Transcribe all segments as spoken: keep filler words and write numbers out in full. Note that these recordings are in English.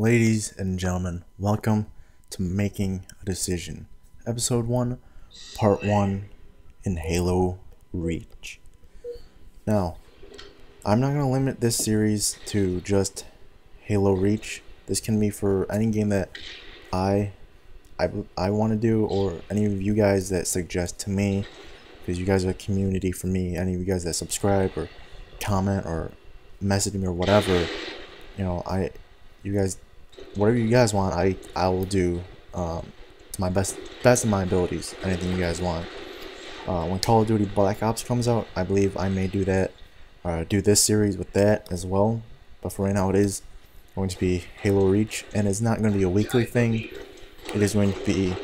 Ladies and gentlemen, welcome to Making a Decision, episode one, part one in Halo Reach. Now, I'm not going to limit this series to just Halo Reach. This can be for any game that I I, I want to do, or any of you guys that suggest to me, because you guys are a community for me. Any of you guys that subscribe or comment or message me or whatever, you know, I you guys. Whatever you guys want, I I will do um, to my best best of my abilities. Anything you guys want. Uh, when Call of Duty Black Ops comes out, I believe I may do that, uh, do this series with that as well. But for right now, it is going to be Halo Reach, and it's not going to be a weekly thing. It is going to be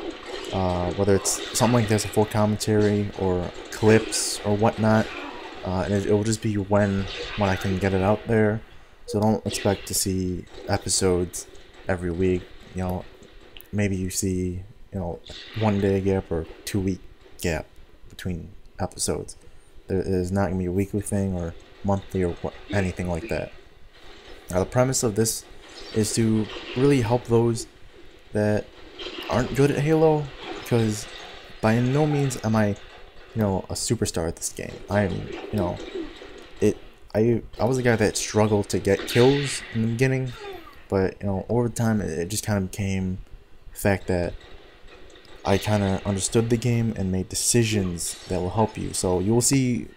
uh, whether it's something like this, a full commentary or clips or whatnot, uh, and it, it will just be when when I can get it out there. So don't expect to see episodes every week. You know, maybe you see, you know, one day gap or two week gap between episodes. There is not gonna be a weekly thing or monthly or what, anything like that. Now, the premise of this is to really help those that aren't good at Halo, because by no means am I, you know, a superstar at this game. I am, you know, it. I I was a guy that struggled to get kills in the beginning. But, you know, over time, it just kind of became the fact that I kind of understood the game and made decisions that will help you. So you will see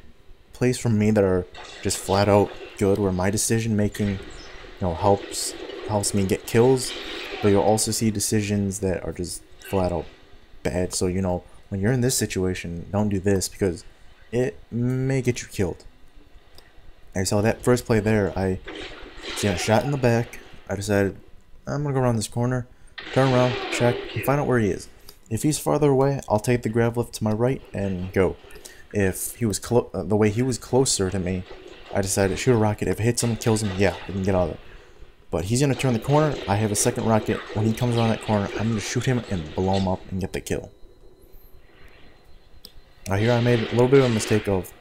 plays from me that are just flat out good, where my decision making, you know, helps helps me get kills. But you'll also see decisions that are just flat out bad. So, you know, when you're in this situation, don't do this because it may get you killed. And so that first play there, I you know, shot in the back. I decided I'm gonna go around this corner, turn around, check, and find out where he is. If he's farther away, I'll take the grav lift to my right and go. If he was clo uh, the way he was closer to me, I decided to shoot a rocket. If it hits him, kills him, yeah, we can get out of there. But he's gonna turn the corner. I have a second rocket. When he comes around that corner, I'm gonna shoot him and blow him up and get the kill. Now here I made a little bit of a mistake of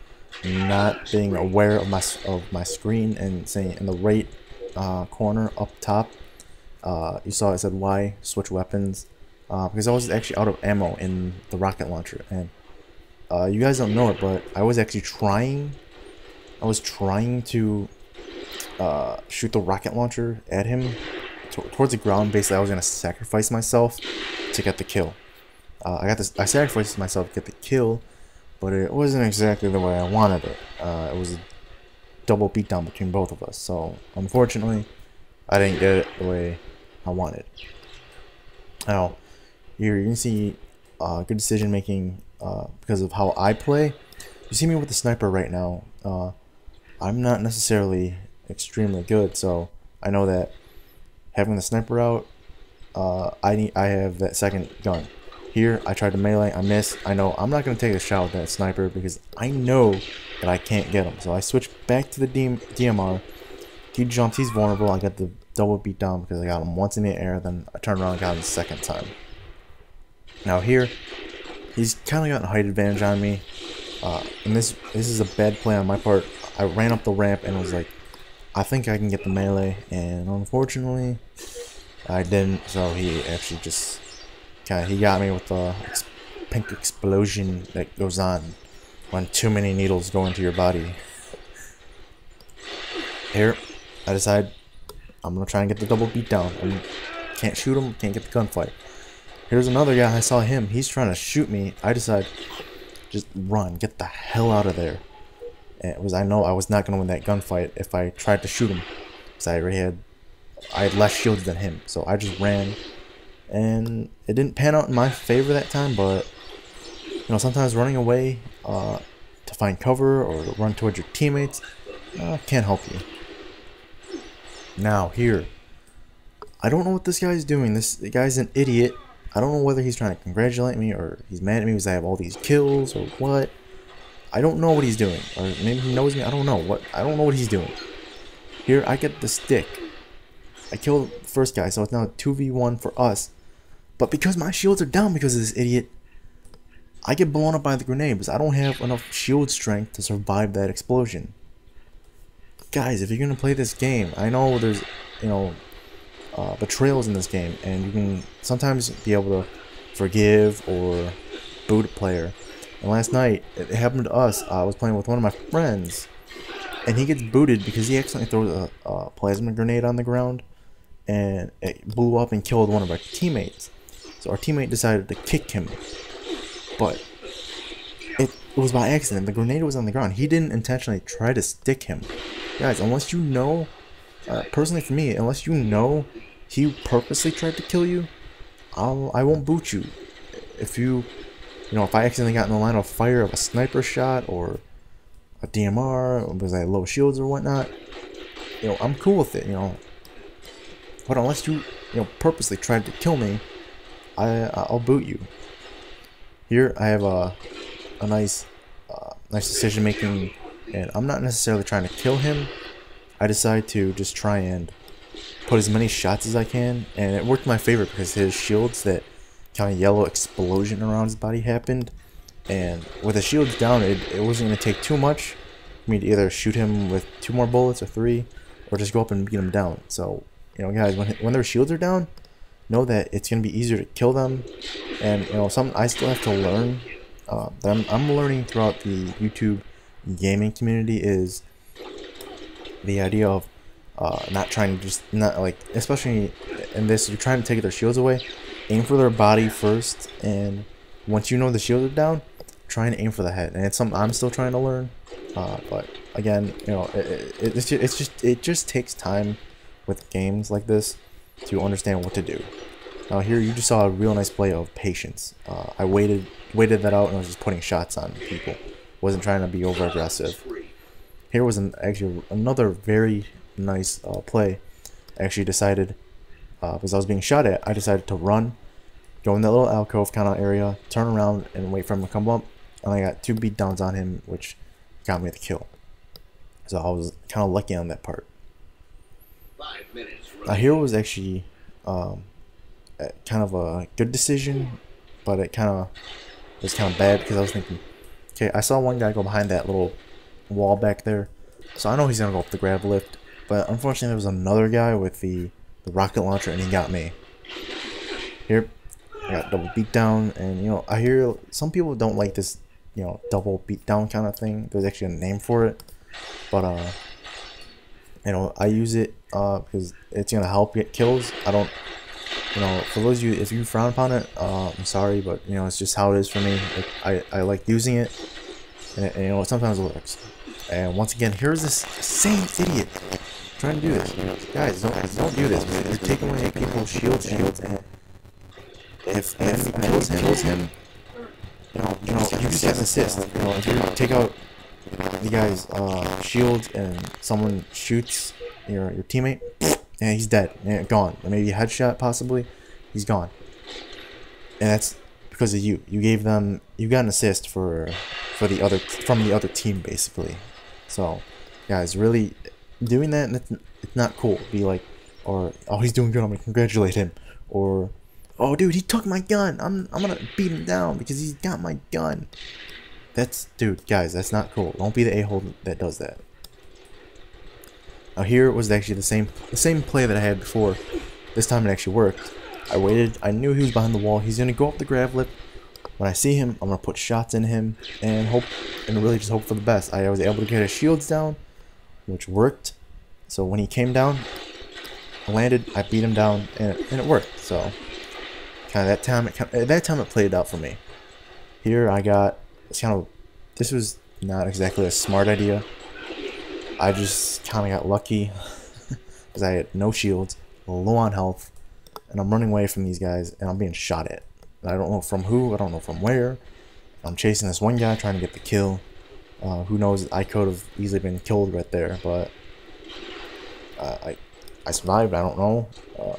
not being aware of my of my screen and saying in the right Uh, corner up top, uh, you saw it said Y, switch weapons, uh, because I was actually out of ammo in the rocket launcher, and uh, you guys don't know it, but I was actually trying I was trying to uh, shoot the rocket launcher at him towards the ground. Basically, I was gonna sacrifice myself to get the kill. uh, I got this I sacrificed myself to get the kill, but it wasn't exactly the way I wanted it. Uh, it was a double beatdown between both of us, so unfortunately I didn't get it the way I wanted. Now here you can see uh, good decision making uh, because of how I play. You see me with the sniper right now. uh, I'm not necessarily extremely good, so I know that having the sniper out, uh, I need I have that second gun. Here I tried to melee, I missed. I know I'm not going to take a shot with that sniper because I know that I can't get him. So I switch back to the D M R. He jumps, he's vulnerable. I got the double beat down because I got him once in the air, then I turned around and got him the second time. Now here, he's kind of got a height advantage on me. Uh, and this this is a bad play on my part. I ran up the ramp and was like, I think I can get the melee, and unfortunately I didn't. So he actually just... Okay, he got me with the ex pink explosion that goes on when too many needles go into your body. Here, I decide I'm gonna try and get the double beat down. I can't shoot him, can't get the gunfight. Here's another guy, I saw him, he's trying to shoot me. I decide, just run, get the hell out of there. And it was, I know I was not gonna win that gunfight if I tried to shoot him, because I already had, I had less shields than him, so I just ran. And it didn't pan out in my favor that time, but you know, sometimes running away uh, to find cover or to run towards your teammates uh, can't help you. Now here, I don't know what this guy's doing. This the guy's an idiot. I don't know whether he's trying to congratulate me or he's mad at me because I have all these kills or what. I don't know what he's doing, or maybe he knows me. I don't know what. I don't know what he's doing. Here I get the stick. I killed the first guy, so it's now a two v one for us. But because my shields are down because of this idiot, I get blown up by the grenade because I don't have enough shield strength to survive that explosion. Guys, if you're gonna play this game, I know there's, you know, uh, betrayals in this game, and you can sometimes be able to forgive or boot a player. And last night, it happened to us. uh, I was playing with one of my friends, and he gets booted because he accidentally throws a, a plasma grenade on the ground, and it blew up and killed one of our teammates. So our teammate decided to kick him, but it, it was by accident. The grenade was on the ground. He didn't intentionally try to stick him. Guys, unless you know, uh, personally for me, unless you know he purposely tried to kill you, I'll, I won't boot you. If you, you know, if I accidentally got in the line of fire of a sniper shot or a D M R, or because I had low shields or whatnot, you know, I'm cool with it, you know. But unless you, you know, purposely tried to kill me, I, I'll boot you. Here I have a, a nice, uh, nice decision making, and I'm not necessarily trying to kill him. I decide to just try and put as many shots as I can, and it worked in my favor because his shields, that kind of yellow explosion around his body, happened, and with the shields down, it, it wasn't going to take too much for me to either shoot him with two more bullets or three, or just go up and beat him down. So, you know, guys, when, when their shields are down, know that it's going to be easier to kill them. And, you know, something I still have to learn, uh, that I'm, I'm learning throughout the YouTube gaming community, is the idea of uh, not trying to just, not like, especially in this, you're trying to take their shields away, aim for their body first, and once you know the shields are down, try and aim for the head. And it's something I'm still trying to learn, uh, but again, you know, it, it, it's, just, it's just, it just takes time with games like this to understand what to do. Now here you just saw a real nice play of patience. Uh, I waited waited that out, and I was just putting shots on people. Wasn't trying to be over aggressive. Here was an actually another very nice uh, play. I actually decided, uh, because I was being shot at, I decided to run, go in that little alcove kind of area, turn around and wait for him to come up, and I got two beat downs on him, which got me the kill. So I was kind of lucky on that part. Now here was actually um, kind of a good decision, but it kind of was kind of bad because I was thinking, okay, I saw one guy go behind that little wall back there, so I know he's gonna go up the grab lift. But unfortunately, there was another guy with the, the rocket launcher, and he got me. Here, I got double beat down, and you know, I hear some people don't like this, you know, double beat down kind of thing. There's actually a name for it, but uh. You know, I use it uh, because it's gonna help get kills. I don't, you know, for those of you, if you frown upon it, uh, I'm sorry, but you know, it's just how it is for me. It, I I like using it, and, and you know, sometimes it works. And once again, here's this same idiot trying to do this. Guys, don't don't do this. You're taking away people's shields, shields, and if if he kills him, kills him, you know, you know, you just get an assist. You know, if you take out the guy's uh, shields and someone shoots your your teammate, and he's dead, and gone. Or maybe a headshot, possibly, he's gone. And that's because of you. You gave them, you got an assist for for the other from the other team, basically. So, guys, really doing that, it's, it's not cool. Be like, or oh, he's doing good, I'm gonna congratulate him, or oh, dude, he took my gun, I'm I'm gonna beat him down because he's got my gun. That's, dude, guys, that's not cool. Don't be the a-hole that does that. Now here was actually the same the same play that I had before. This time it actually worked. I waited. I knew he was behind the wall. He's gonna go up the grab lift. When I see him, I'm gonna put shots in him and hope, and really just hope for the best. I was able to get his shields down, which worked. So when he came down, I landed. I beat him down, and it, and it worked. So kind of that time, it, that time it played out for me. Here I got. It's kind of, this was not exactly a smart idea. I just kind of got lucky because I had no shields, low on health, and I'm running away from these guys, and I'm being shot at. I don't know from who, I don't know from where. I'm chasing this one guy trying to get the kill. Uh, who knows, I could have easily been killed right there, but uh, I I survived, I don't know. Uh,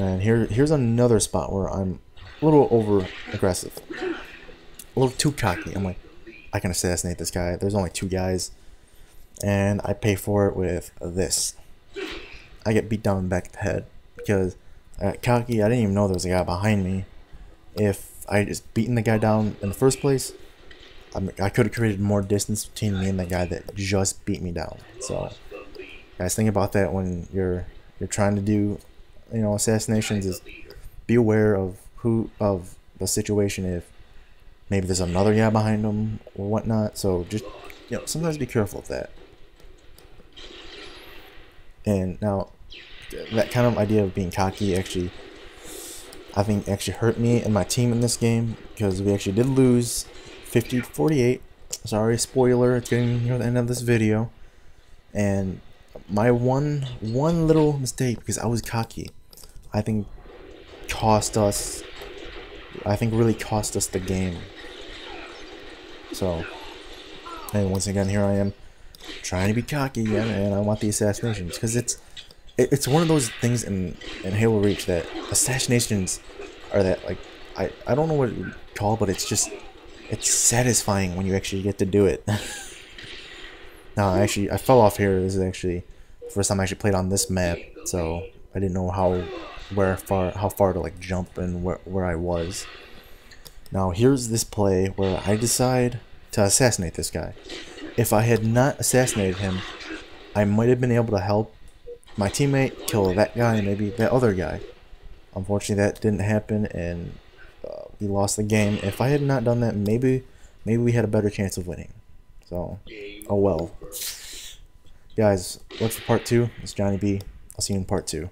and here here's another spot where I'm a little over aggressive. A little too cocky. I'm like, I can assassinate this guy. There's only two guys, and I pay for it with this. I get beat down in the back of the head because I got cocky. I didn't even know there was a guy behind me. If I had just beaten the guy down in the first place, I'm, I could have created more distance between me and the guy that just beat me down. So, guys, think about that when you're you're trying to do you know, assassinations is be aware of who of the situation, if maybe there's another guy behind them or whatnot. So just, you know, sometimes be careful of that. And now that kind of idea of being cocky actually, I think, actually hurt me and my team in this game, because we actually did lose fifty to forty-eight. Sorry, spoiler, it's getting near the end of this video. And my one one little mistake, because I was cocky, I think cost us I think really cost us the game. So, and once again, here I am trying to be cocky again, and I want the assassinations, because it's it's one of those things in, in Halo Reach that assassinations are that, like, I, I don't know what it's called, but it's just, it's satisfying when you actually get to do it. Now, I actually, I fell off here. This is actually the first time I actually played on this map, so I didn't know how, where far, how far to, like, jump and where, where I was. Now, here's this play where I decide to assassinate this guy. If I had not assassinated him, I might have been able to help my teammate kill that guy and maybe that other guy. Unfortunately, that didn't happen, and uh, we lost the game. If I had not done that, maybe maybe we had a better chance of winning. So, oh well. Guys, look for part two. It's Johnny B. I'll see you in part two.